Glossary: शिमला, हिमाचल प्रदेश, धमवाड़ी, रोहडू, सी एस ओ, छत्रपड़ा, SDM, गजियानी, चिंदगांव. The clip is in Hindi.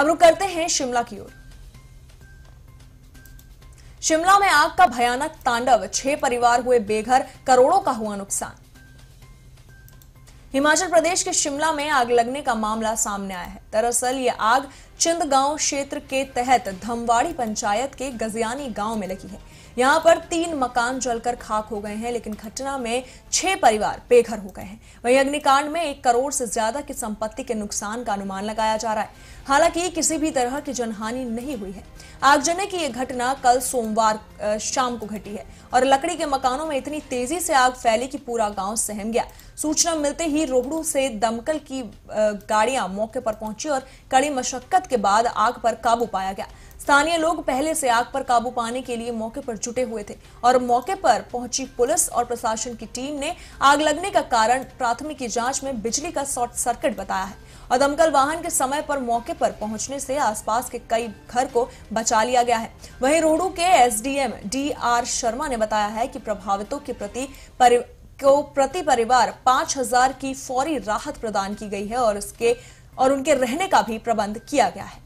अब रुक करते हैं शिमला की ओर। शिमला में आग का भयानक तांडव, 6 परिवार हुए बेघर, करोड़ों का हुआ नुकसान। हिमाचल प्रदेश के शिमला में आग लगने का मामला सामने आया है। दरअसल ये आग चिंदगांव क्षेत्र के तहत धमवाड़ी पंचायत के गजियानी गांव में लगी है। यहां पर 3 मकान जलकर खाक हो गए हैं, लेकिन घटना में 6 परिवार बेघर हो गए हैं। वहीं अग्निकांड में 1 करोड़ से ज्यादा की संपत्ति के नुकसान का अनुमान लगाया जा रहा है। हालांकि किसी भी तरह की जनहानि नहीं हुई है। आगजनी की यह घटना कल सोमवार शाम को घटी है और लकड़ी के मकानों में इतनी तेजी से आग फैली कि पूरा गाँव सहम गया। सूचना मिलते ही रोहडू से दमकल की गाड़ियां मौके पर पहुंची और कड़ी मशक्कत के बाद आग पर काबू पाया गया। स्थानीय लोग पहले से आग पर काबू पाने के लिए मौके पर जुटे हुए थे और मौके पर पहुंची पुलिस और प्रशासन की टीम ने आग लगने का कारण प्राथमिक जांच में बिजली का शॉर्ट सर्किट बताया है और दमकल वाहन के समय पर मौके पर पहुंचने से आसपास के कई घर को बचा लिया गया है। वहीं रोहडू के SDM DR शर्मा ने बताया है कि प्रभावितों के प्रति परिवार 5,000 की फौरी राहत प्रदान की गई है और उनके रहने का भी प्रबंध किया गया है।